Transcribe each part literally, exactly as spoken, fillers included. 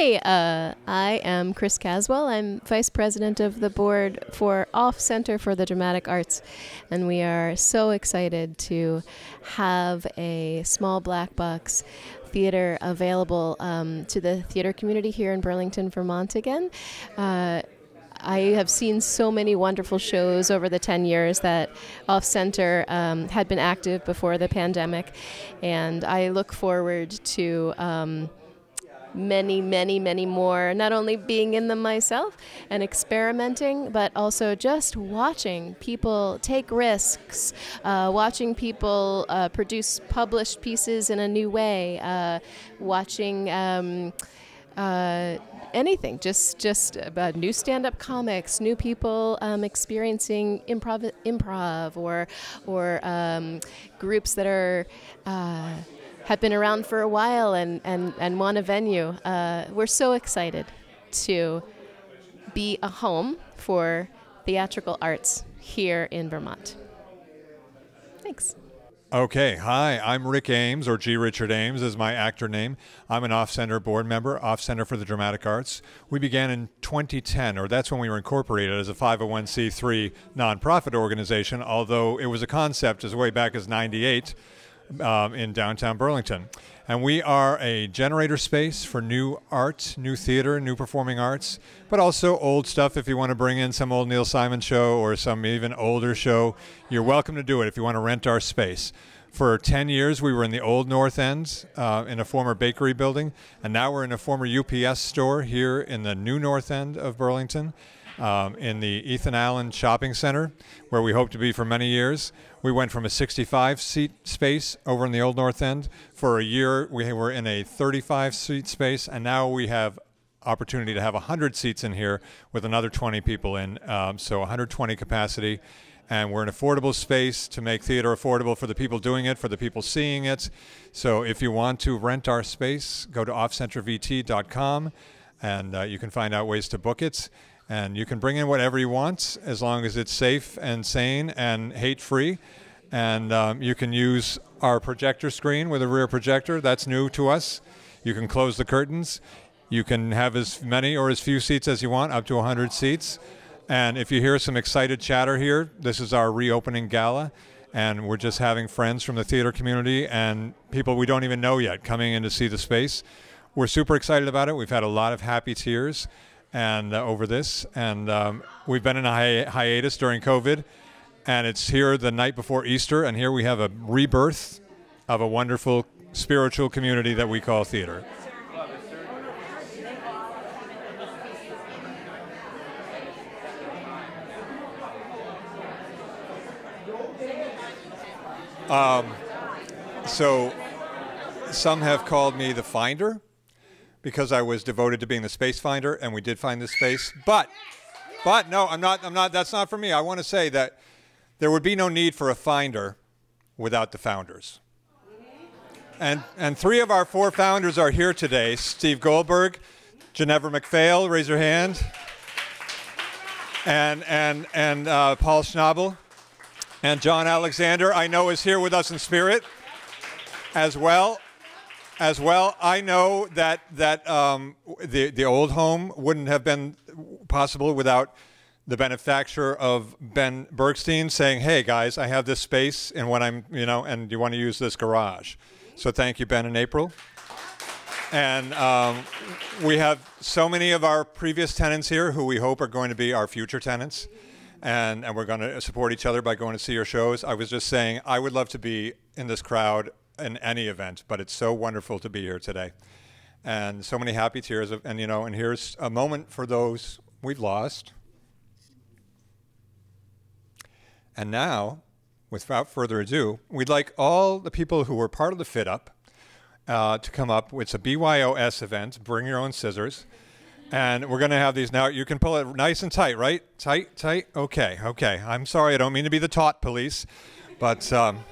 Hi, uh, I am Chris Caswell. I'm Vice President of the Board for Off Center for the Dramatic Arts, and we are so excited to have a small black box theater available um, to the theater community here in Burlington, Vermont again. Uh, I have seen so many wonderful shows over the ten years that Off Center um, had been active before the pandemic, and I look forward to um, many, many, many more, not only being in them myself and experimenting, but also just watching people take risks, uh, watching people uh, produce published pieces in a new way, uh, watching um, uh, anything, just just about new stand-up comics, new people um, experiencing improv, improv or, or um, groups that are... Uh, have been around for a while and, and, and want a venue. Uh, we're so excited to be a home for theatrical arts here in Vermont. Thanks. Okay, hi, I'm Rick Ames, or G. Richard Ames is my actor name. I'm an Off Center board member, Off Center for the Dramatic Arts. We began in twenty ten, or that's when we were incorporated as a five oh one c three nonprofit organization, although it was a concept as way back as ninety-eight. Um, in downtown Burlington. And we are a generator space for new art, new theater, new performing arts, but also old stuff. If you want to bring in some old Neil Simon show or some even older show, you're welcome to do it if you want to rent our space. For ten years, we were in the old North End uh, in a former bakery building, and now we're in a former U P S store here in the new North End of Burlington. Um, in the Ethan Allen Shopping Center, where we hope to be for many years. We went from a sixty-five seat space over in the old North End. For a year, we were in a thirty-five seat space, and now we have opportunity to have one hundred seats in here with another twenty people in, um, so one hundred twenty capacity. And we're an affordable space to make theater affordable for the people doing it, for the people seeing it. So if you want to rent our space, go to off center v t dot com, and uh, you can find out ways to book it. And you can bring in whatever you want, as long as it's safe and sane and hate-free. And um, you can use our projector screen with a rear projector. That's new to us. You can close the curtains. You can have as many or as few seats as you want, up to one hundred seats. And if you hear some excited chatter here, this is our reopening gala. And we're just having friends from the theater community and people we don't even know yet coming in to see the space. We're super excited about it. We've had a lot of happy tears. And uh, over this, and um, we've been in a hi hiatus during COVID, and it's here the night before Easter, and here we have a rebirth of a wonderful spiritual community that we call theater. Um, so some have called me the finder, because I was devoted to being the space finder, and we did find this space. But, but no, I'm not, I'm not, that's not for me. I want to say that there would be no need for a finder without the founders. And, and three of our four founders are here today. Steve Goldberg, Genevieve McPhail, raise your hand, and, and, and uh, Paul Schnabel, and John Alexander, I know, is here with us in spirit as well. As well, I know that that um, the the old home wouldn't have been possible without the benefactor of Ben Bergstein saying, "Hey guys, I have this space, and when I'm, you know, and you want to use this garage." So thank you, Ben and April. And um, we have so many of our previous tenants here who we hope are going to be our future tenants, and and we're going to support each other by going to see your shows. I was just saying, I would love to be in this crowd in any event, but it's so wonderful to be here today. And so many happy tears, of, and you know, and here's a moment for those we've lost. And now, without further ado, we'd like all the people who were part of the Fit Up uh, to come up. It's a B Y O S event, bring your own scissors. And we're gonna have these now. You can pull it nice and tight, right? Tight, tight, okay, okay. I'm sorry, I don't mean to be the taut police, but, um,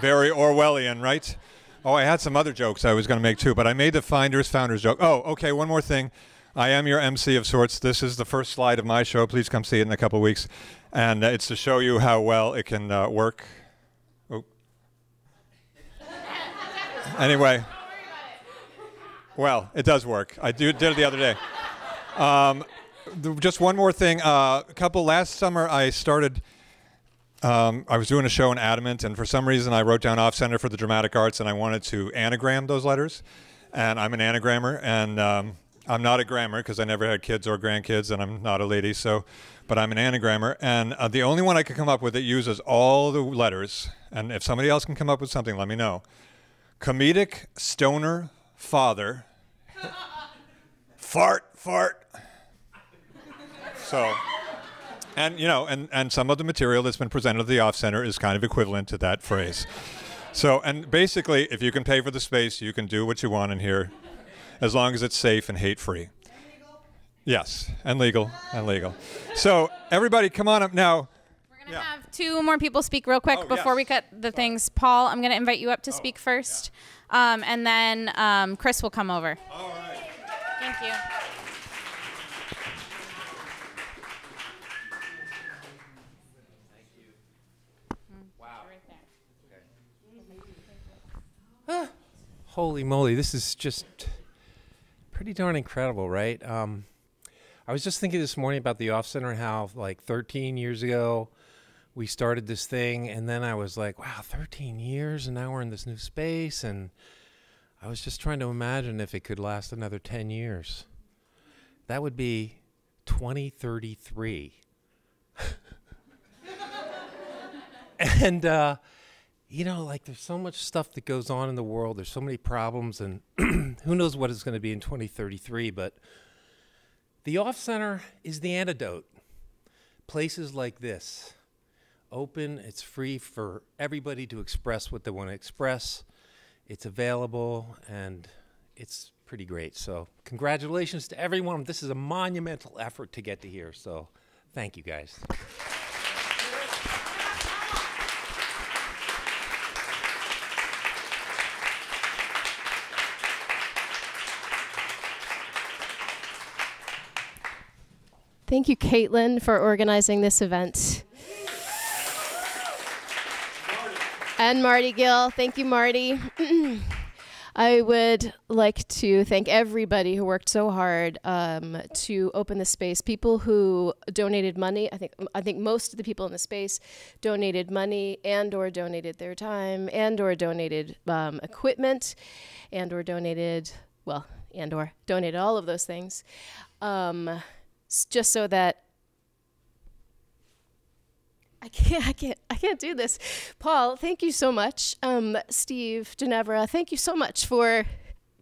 very Orwellian, right? Oh, I had some other jokes I was going to make too, but I made the Finders Founders joke. Oh, okay, one more thing. I am your M C of sorts. This is the first slide of my show. Please come see it in a couple of weeks. And uh, it's to show you how well it can uh, work. Oh. Anyway, Well, it does work. I do, did it the other day. Um, just one more thing. Uh, a couple, last summer I started, um, I was doing a show in Adamant, and for some reason I wrote down Off Center for the Dramatic Arts, and I wanted to anagram those letters. And I'm an anagrammer, and um, I'm not a grammar because I never had kids or grandkids, and I'm not a lady, so, but I'm an anagrammer. And uh, the only one I could come up with that uses all the letters, and if somebody else can come up with something, let me know. Comedic stoner father. Fart, fart. So, and you know, and, and some of the material that's been presented at the Off Center is kind of equivalent to that phrase. So, and basically, if you can pay for the space, you can do what you want in here, as long as it's safe and hate-free. And legal? Yes, and legal, and legal. So, everybody, come on up now. We're going to yeah. have two more people speak real quick oh, before yes. we cut the Sorry. things. Paul, I'm going to invite you up to oh, speak first, yeah. um, and then um, Chris will come over. All right. Thank you. Ah, holy moly, this is just pretty darn incredible, right? Um, I was just thinking this morning about the Off Center and how like thirteen years ago we started this thing, and then I was like, wow, thirteen years, and now we're in this new space, and I was just trying to imagine if it could last another ten years. That would be twenty thirty-three. And, uh, you know, like there's so much stuff that goes on in the world. There's so many problems, and who knows what it's going to be in twenty thirty-three. But the Off Center is the antidote. Places like this, open. It's free for everybody to express what they want to express. It's available, and it's pretty great. So congratulations to everyone. This is a monumental effort to get to here. So thank you, guys. Thank you, Caitlin, for organizing this event. And Marty Gill. Thank you, Marty. I would like to thank everybody who worked so hard um, to open the space. People who donated money. I think I think most of the people in the space donated money and or donated their time and or donated um, equipment and or donated, well, and or donated all of those things. Um, just so that I can't, I can't, I can't do this. Paul, thank you so much. Um, Steve, Ginevra, thank you so much for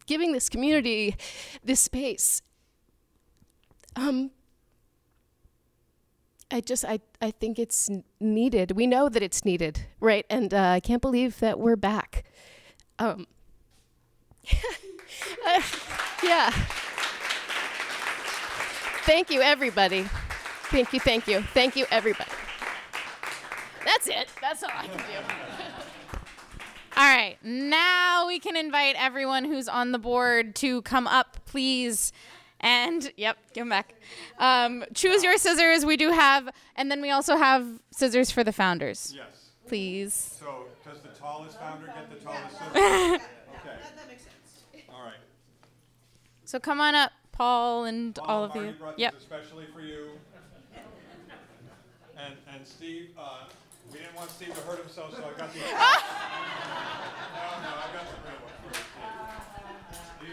giving this community this space. Um, I just, I, I think it's needed. We know that it's needed, right? And uh, I can't believe that we're back. Um, uh, yeah. Thank you, everybody. Thank you, thank you. Thank you, everybody. That's it. That's all I can do. All right. Now we can invite everyone who's on the board to come up, please. And, yep, give them back. Um, choose your scissors. We do have, and then we also have scissors for the founders. Yes. Please. So does the tallest founder get the tallest scissors? Okay. That makes sense. All right. So come on up, Paul, and Paul all of you. Yep. Especially for you. And, and Steve, uh, we didn't want Steve to hurt himself, so I got the. no, no, I got the real one for you.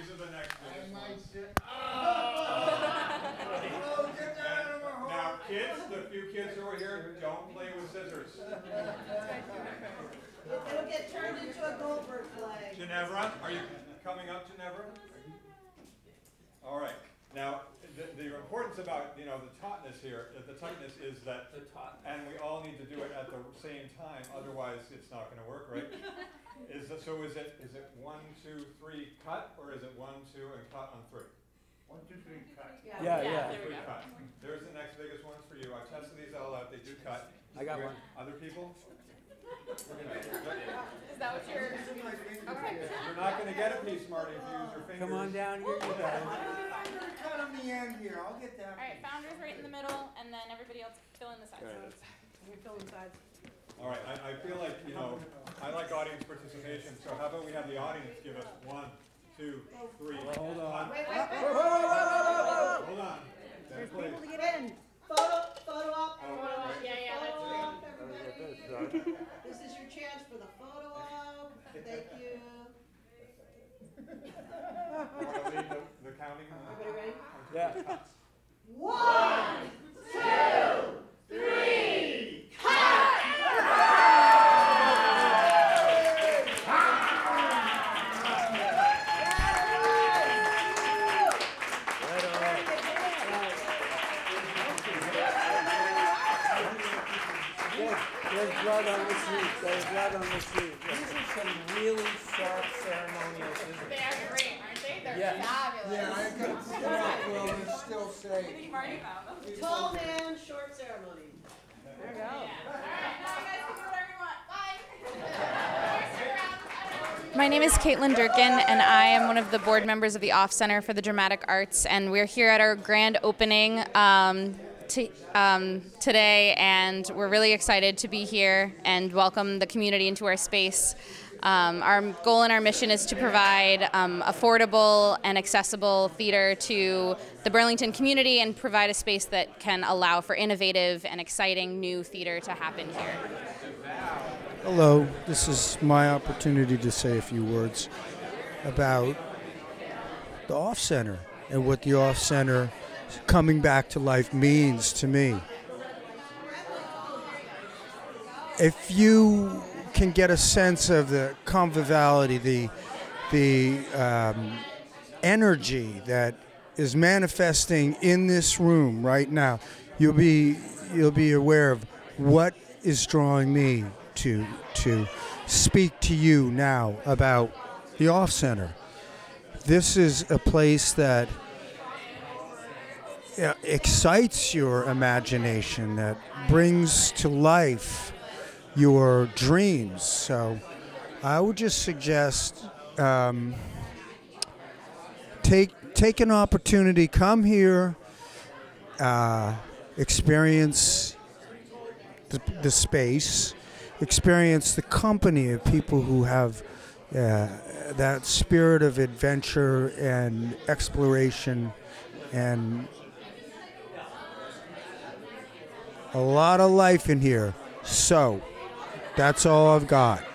These are the next ones. Oh. And now, kids, the few kids who are here, don't play with scissors. It'll get turned into a Goldberg flag. Ginevra, are you coming up, Ginevra? All right. Now, the, the importance about, you know, the tautness here, the tightness is that, the and we all need to do it at the same time, otherwise it's not going to work, right? Is that, so is it, is it one, two, three, cut, or is it one, two, and cut on three? One, two, three, cut. Yeah, yeah. yeah. There three, cut. There's the next biggest ones for you. I've tested these all out. They do cut. I got one. Other people? Is that what you're... Okay. You're not going to get a piece, Marty, if you use your fingers. Come on down here, you guys. I'm going to cut on the end here. I'll get that. All right, founders right in the middle, and then everybody else fill in the sides. You're filling sides. All right, I, I feel like, you know, I like audience participation, so how about we have the audience give us one, two, two, three. Hold on. Wait, wait, wait. Hold on. There's people to get in. Photo, photo op. Photo op. Yeah, yeah, photo op, everybody. This is your chance for the photo op. Thank you. the, the counting. Everybody ready? Yeah. One, two, three, cut! Blood on the seat. There's blood on the seat. These are some really sharp ceremonials. They are great, aren't they? They're yeah. fabulous. Yeah, I could still, well, they're still safe. Tall man, short ceremony. There you go. Yeah. All right, now you guys can do whatever you want. Bye. My name is Caitlin Durkin, and I am one of the board members of the Off Center for the Dramatic Arts, and we're here at our grand opening. Um, Um, today, and we're really excited to be here and welcome the community into our space. Um, our goal and our mission is to provide um, affordable and accessible theater to the Burlington community and provide a space that can allow for innovative and exciting new theater to happen here. Hello, this is my opportunity to say a few words about the Off Center and what the Off Center coming back to life means to me. If you can get a sense of the conviviality, the the um, energy that is manifesting in this room right now, you'll be you'll be aware of what is drawing me to to speak to you now about the Off Center. This is a place that Uh, excites your imagination, that brings to life your dreams. So I would just suggest um, take take an opportunity, come here, uh, experience the, the space, experience the company of people who have uh, that spirit of adventure and exploration and a lot of life in here. So that's all I've got.